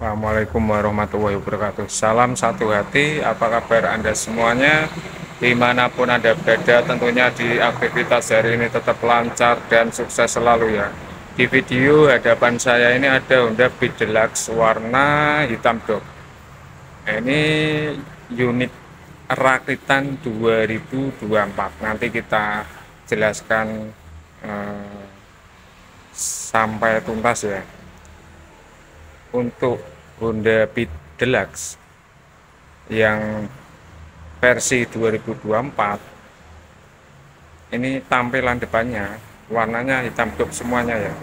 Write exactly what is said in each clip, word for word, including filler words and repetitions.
Assalamualaikum warahmatullahi wabarakatuh. Salam satu hati, apa kabar Anda semuanya dimanapun Anda berada, tentunya di aktivitas hari ini tetap lancar dan sukses selalu ya. Di video hadapan saya ini ada Honda Beat Deluxe warna hitam dok. Nah, ini unit rakitan dua ribu dua puluh empat, nanti kita jelaskan eh, sampai tuntas ya. Untuk Honda Beat Deluxe yang versi dua ribu dua puluh empat ini tampilan depannya warnanya hitam dok semuanya ya.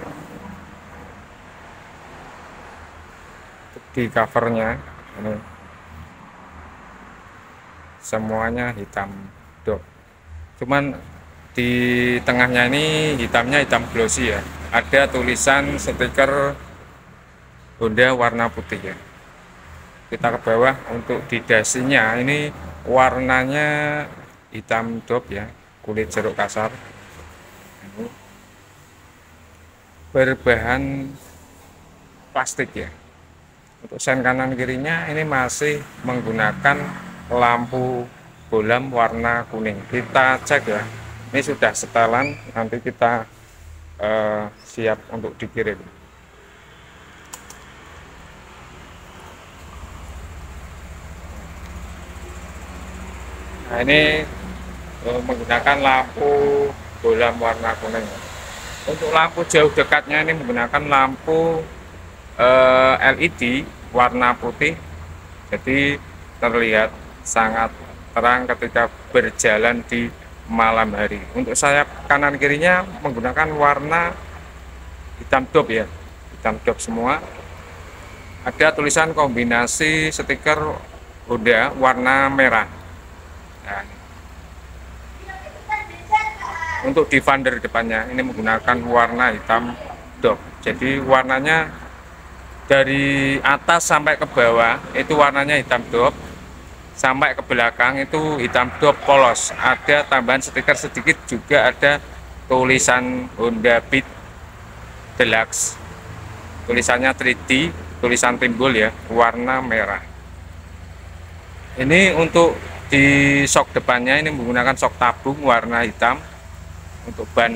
Di covernya ini semuanya hitam dok, cuman di tengahnya ini hitamnya hitam glossy ya, ada tulisan stiker Honda warna putih ya. Kita ke bawah. Untuk di dasinya ini warnanya hitam dop ya, kulit jeruk kasar, berbahan plastik ya. Untuk sen kanan kirinya ini masih menggunakan lampu bolam warna kuning. Kita cek ya, ini sudah setelan, nanti kita eh, siap untuk dikirim. Nah, ini menggunakan lampu bolam warna kuning. Untuk lampu jauh dekatnya ini menggunakan lampu eh, L E D warna putih, jadi terlihat sangat terang ketika berjalan di malam hari. Untuk sayap kanan kirinya menggunakan warna hitam dop ya, hitam dop semua. Ada tulisan kombinasi stiker Honda warna merah. Nah, untuk divider depannya ini menggunakan warna hitam dok, jadi warnanya dari atas sampai ke bawah itu warnanya hitam dok, sampai ke belakang itu hitam dok polos. Ada tambahan stiker sedikit, juga ada tulisan Honda Beat Deluxe, tulisannya tiga D, tulisan timbul ya, warna merah. Ini untuk di sok depannya ini menggunakan sok tabung warna hitam. Untuk ban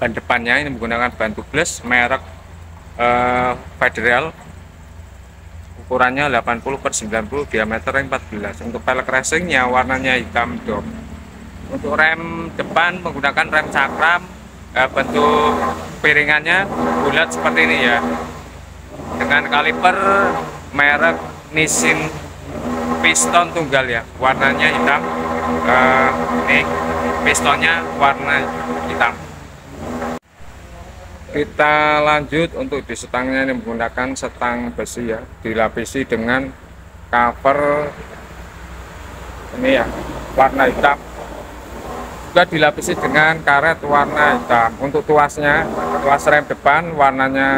ban depannya ini menggunakan ban tubeless merek eh, Federal, ukurannya delapan puluh per sembilan puluh, diameternya empat belas. Untuk pelek racingnya warnanya hitam dok. Untuk rem depan menggunakan rem cakram, eh, bentuk piringannya bulat seperti ini ya, dengan kaliper merek Nissin piston tunggal ya, warnanya hitam. Eh, ini pistonnya warna hitam. Kita lanjut. Untuk di setangnya ini menggunakan setang besi ya, dilapisi dengan cover ini ya warna hitam, juga dilapisi dengan karet warna hitam. Untuk tuasnya, tuas rem depan warnanya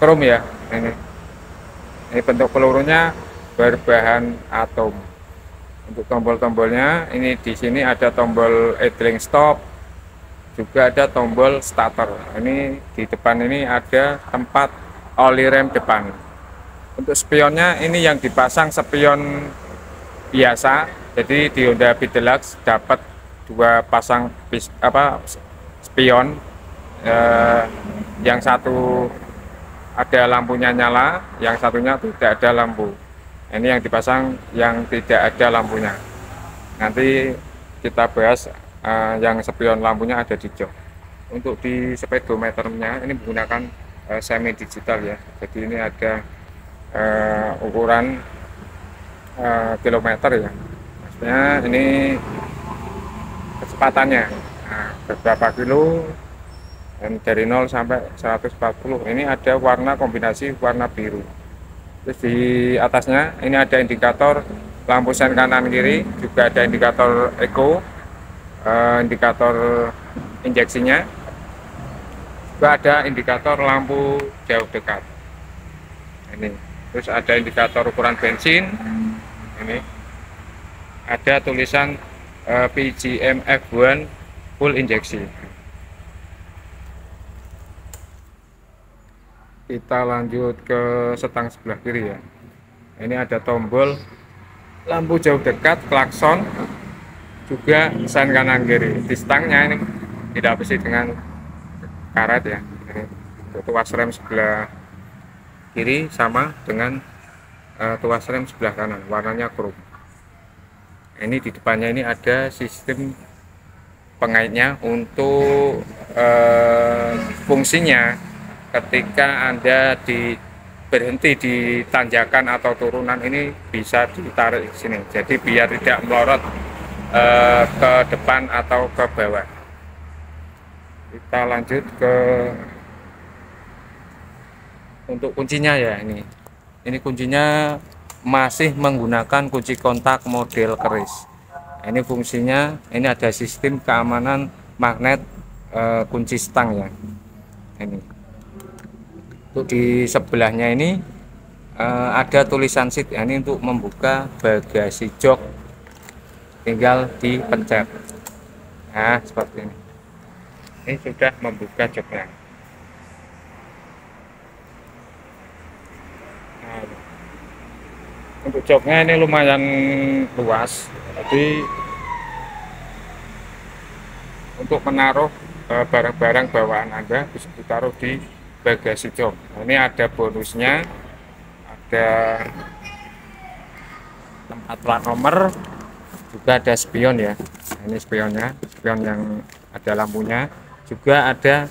krom ya, ini ini bentuk pelurunya berbahan atom. Untuk tombol-tombolnya ini di sini ada tombol idling stop, juga ada tombol starter. Ini di depan ini ada tempat oli rem depan. Untuk spionnya ini yang dipasang spion biasa, jadi di Honda Beat Deluxe dapat dua pasang pis, apa spion, eh, yang satu ada lampunya nyala, yang satunya tidak ada lampu. Ini yang dipasang yang tidak ada lampunya, nanti kita bahas uh, yang spion lampunya ada di jok. Untuk di speedometernya ini menggunakan uh, semi digital ya, jadi ini ada uh, ukuran uh, kilometer ya, maksudnya ini kecepatannya nah, beberapa kilo, dan dari nol sampai seratus empat puluh. Ini ada warna kombinasi warna biru. Terus di atasnya ini ada indikator lampu sen kanan kiri, juga ada indikator eco, uh, indikator injeksinya, juga ada indikator lampu jauh dekat ini. Terus ada indikator ukuran bensin ini, ada tulisan uh, P G M F I full injeksi. Kita lanjut ke setang sebelah kiri ya. Ini ada tombol lampu jauh dekat, klakson, juga sen kanan kiri. Di stangnya ini dilapisi dengan karet ya. Ini tuas rem sebelah kiri sama dengan uh, tuas rem sebelah kanan, warnanya krom. Ini di depannya ini ada sistem pengaitnya untuk uh, fungsinya ketika Anda di berhenti di tanjakan atau turunan, ini bisa ditarik sini, jadi biar tidak melorot eh, ke depan atau ke bawah. Kita lanjut ke untuk kuncinya ya. Ini ini kuncinya masih menggunakan kunci kontak model keris. Ini fungsinya ini ada sistem keamanan magnet eh, kunci stang ya. Ini di sebelahnya ini eh, ada tulisan seat, ini untuk membuka bagasi jok, tinggal dipencet. Nah seperti ini, ini sudah membuka joknya. Nah, untuk joknya ini lumayan luas, jadi untuk menaruh barang-barang eh, bawaan Anda bisa ditaruh di bagasi jok. Ini ada bonusnya, ada tempat plat nomor, juga ada spion ya. Ini spionnya, spion yang ada lampunya, juga ada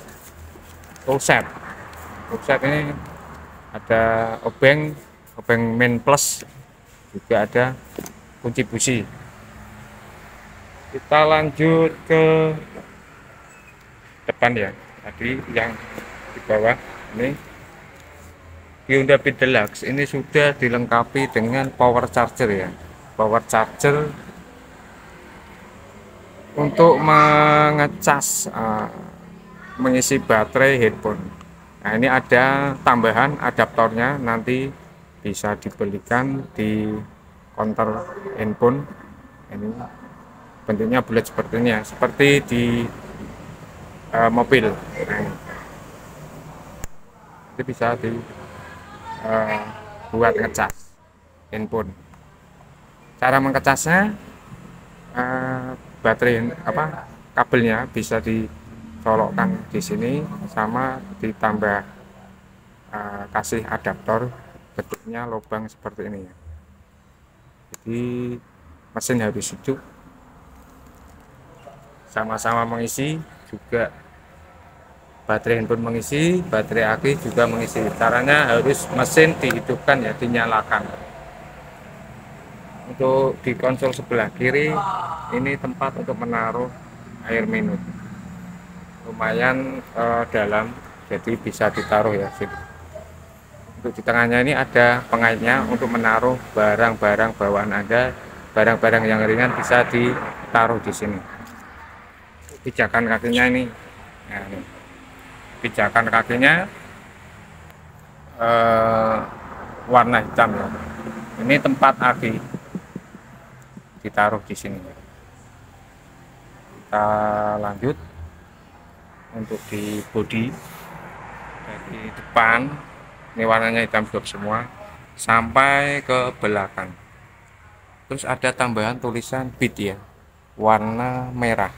tool set. Tool set ini ada obeng, obeng main plus, juga ada kunci busi. Kita lanjut ke depan ya. Tadi yang di bawah ini Honda Beat Deluxe ini sudah dilengkapi dengan power charger ya. Power charger untuk mengecas uh, mengisi baterai headphone. Nah ini ada tambahan adaptornya, nanti bisa dibelikan di counter handphone. Ini bentuknya bulat seperti ini ya, seperti di uh, mobil. Nah, itu bisa dibuat uh, ngecas handphone. Cara mengecasnya uh, baterai apa kabelnya bisa dicolokkan di sini, sama ditambah uh, kasih adaptor bentuknya lubang seperti ini ya. Jadi mesin habis hidup, sama-sama mengisi, juga baterai handphone mengisi, baterai aki juga mengisi. Caranya harus mesin dihidupkan ya, dinyalakan. Untuk di konsol sebelah kiri ini tempat untuk menaruh air minum, lumayan eh, dalam, jadi bisa ditaruh ya sini. Untuk di tengahnya ini ada pengaitnya untuk menaruh barang-barang bawaan Anda, barang-barang yang ringan bisa ditaruh di sini. Pijakan kakinya ini, nah, ini. pijakan kakinya eh, warna hitam ya. Ini tempat aki ditaruh di sini. Kita lanjut untuk di bodi dari depan, ini warnanya hitam gelap semua sampai ke belakang. Terus ada tambahan tulisan Beat ya, warna merah.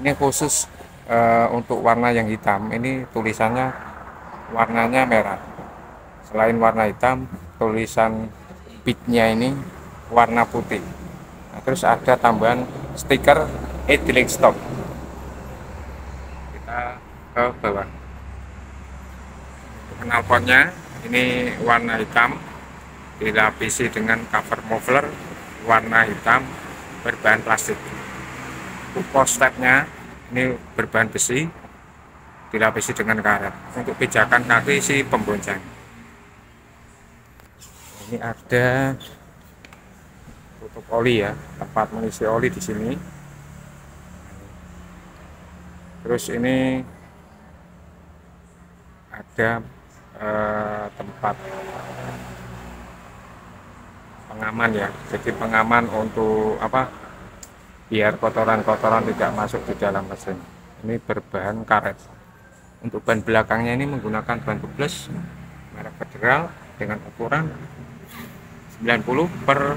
Ini khusus Uh, untuk warna yang hitam, ini tulisannya warnanya merah. Selain warna hitam, tulisan Beat-nya ini warna putih. Nah, terus ada tambahan stiker idling stop. Kita ke bawah. Knalpotnya ini warna hitam, dilapisi dengan cover muffler warna hitam berbahan plastik. Untuk stepnya ini berbahan besi dilapisi dengan karet untuk pijakan kaki si pembonceng. Ini ada tutup oli ya, tempat mengisi oli di sini. Terus ini ada eh, tempat pengaman ya, jadi pengaman untuk apa? Biar kotoran-kotoran tidak masuk di dalam mesin. Ini berbahan karet. Untuk ban belakangnya ini menggunakan ban tubeless merek Federal dengan ukuran sembilan puluh per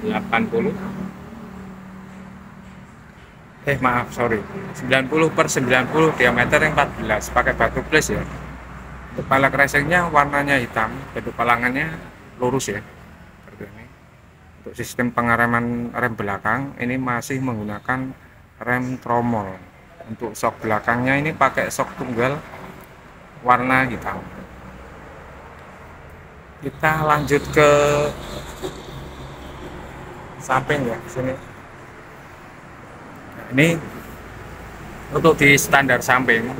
delapan puluh. Eh maaf, sorry, sembilan puluh per sembilan puluh, diameter yang empat belas, pakai batu plus ya. Kepala racingnya warnanya hitam, bentuk palangannya lurus ya. Untuk sistem pengereman rem belakang ini masih menggunakan rem tromol. Untuk sok belakangnya ini pakai sok tunggal warna hitam. Kita lanjut ke samping ya, sini. Ini untuk di standar samping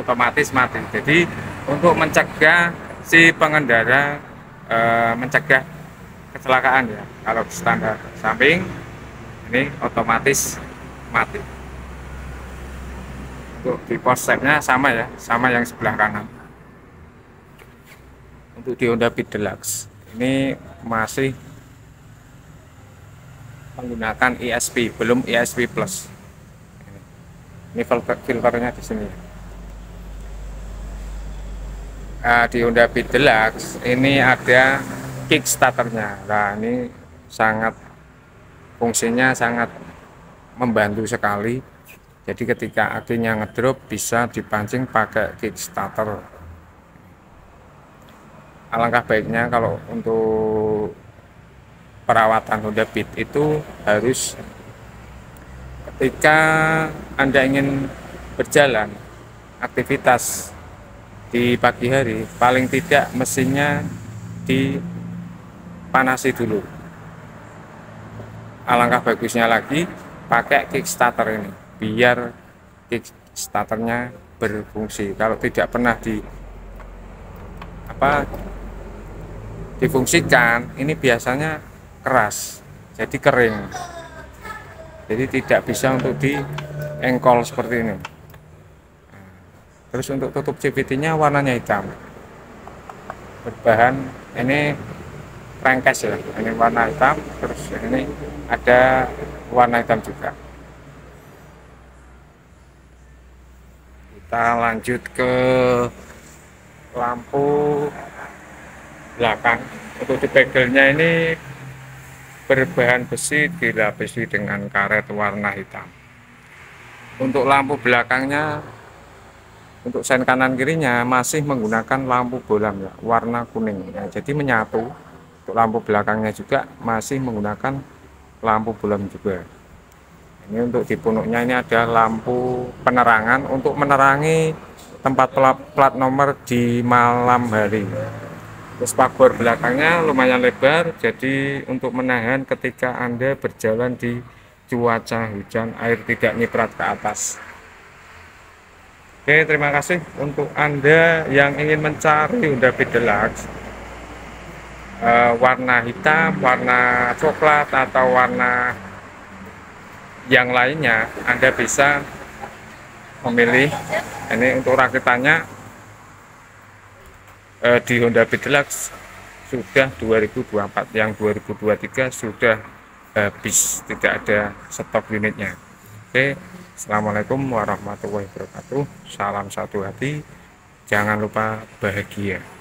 otomatis mati, jadi untuk mencegah si pengendara e, mencegah kecelakaan ya, kalau di standar samping ini otomatis mati. Untuk di post stepnya sama ya, sama yang sebelah kanan. Untuk di Honda Beat Deluxe ini masih menggunakan E S P, belum E S P plus. Ini filternya di sini. Nah, di Honda Beat Deluxe ini ada kickstarternya. Nah, ini sangat fungsinya sangat membantu sekali. Jadi ketika akinya ngedrop bisa dipancing pakai kickstarter. Alangkah baiknya kalau untuk perawatan Honda Beat itu harus ketika Anda ingin berjalan aktivitas di pagi hari, paling tidak mesinnya dipanasi dulu. Alangkah bagusnya lagi pakai kickstarter ini, biar kickstarternya berfungsi. Kalau tidak pernah di apa difungsikan, ini biasanya keras, jadi kering, jadi tidak bisa untuk diengkol seperti ini. Terus untuk tutup C V T-nya warnanya hitam, berbahan ini rengkes ya, ini warna hitam, terus ini ada warna hitam juga. Kita lanjut ke lampu belakang. Untuk di bagelnya ini berbahan besi dilapisi dengan karet warna hitam. Untuk lampu belakangnya, untuk sen kanan kirinya masih menggunakan lampu bolam ya, warna kuning ya, jadi menyatu. Untuk lampu belakangnya juga masih menggunakan lampu bolam juga. Ini untuk di punuknya ini ada lampu penerangan untuk menerangi tempat plat, plat nomor di malam hari. Spakbor belakangnya lumayan lebar, jadi untuk menahan ketika Anda berjalan di cuaca hujan, air tidak nyiprat ke atas. Oke, terima kasih untuk Anda yang ingin mencari Honda Beat Deluxe uh, warna hitam, warna coklat, atau warna yang lainnya. Anda bisa memilih. Ini untuk rakitannya di Honda Beat Deluxe sudah dua ribu dua puluh empat, yang dua ribu dua puluh tiga sudah habis, tidak ada stok unitnya. Oke, assalamualaikum warahmatullahi wabarakatuh. Salam satu hati, jangan lupa bahagia.